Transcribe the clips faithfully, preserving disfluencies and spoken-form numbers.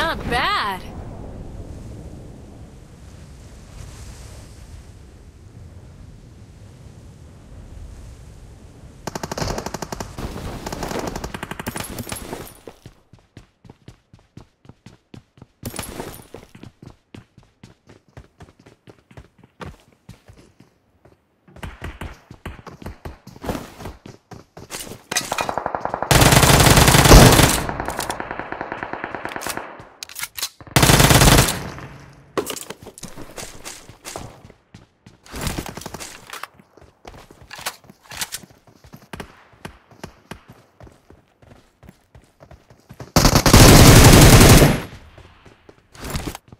Not bad.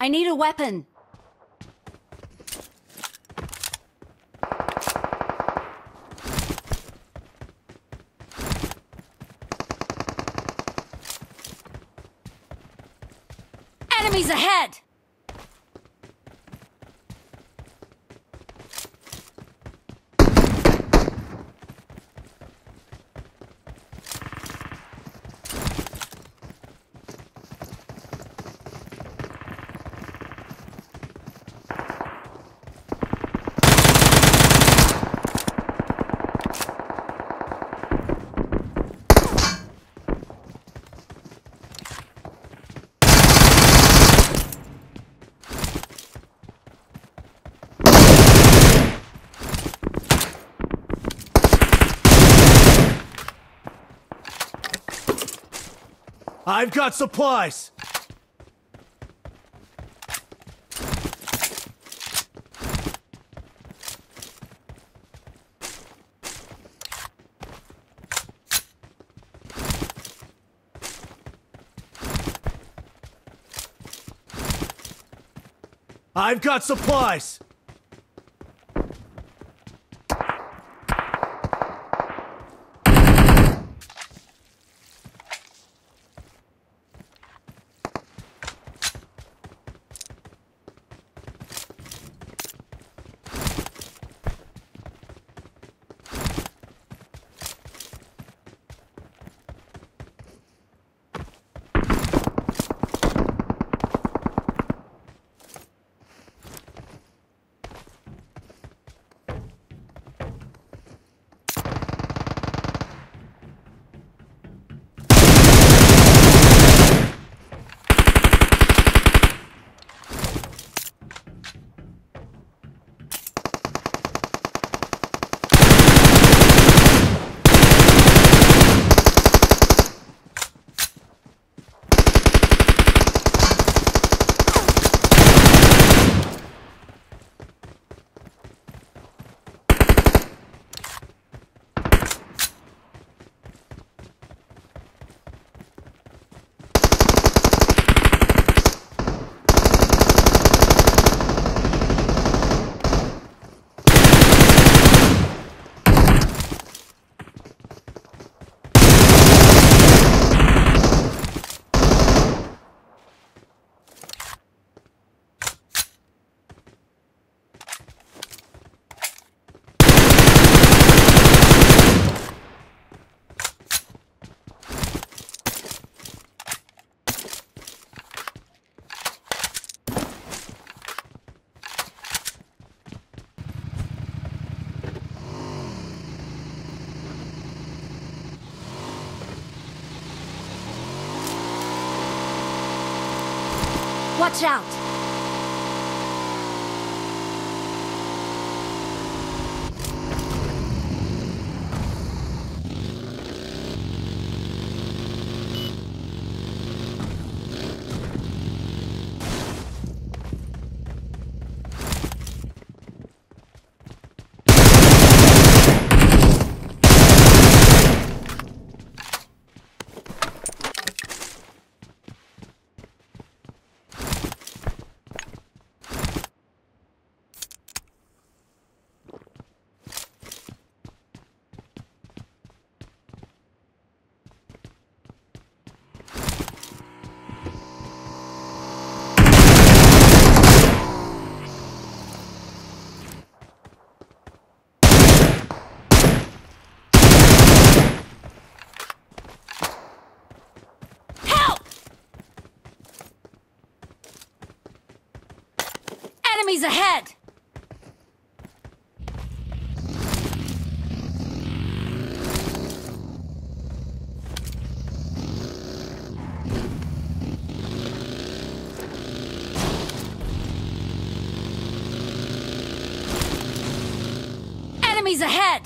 I need a weapon. Enemies ahead! I've got supplies! I've got supplies! Watch out! Enemies ahead! Enemies ahead!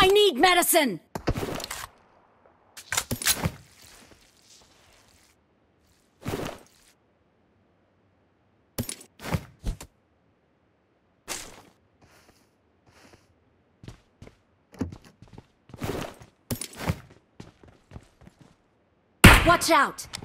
I need medicine! Watch out!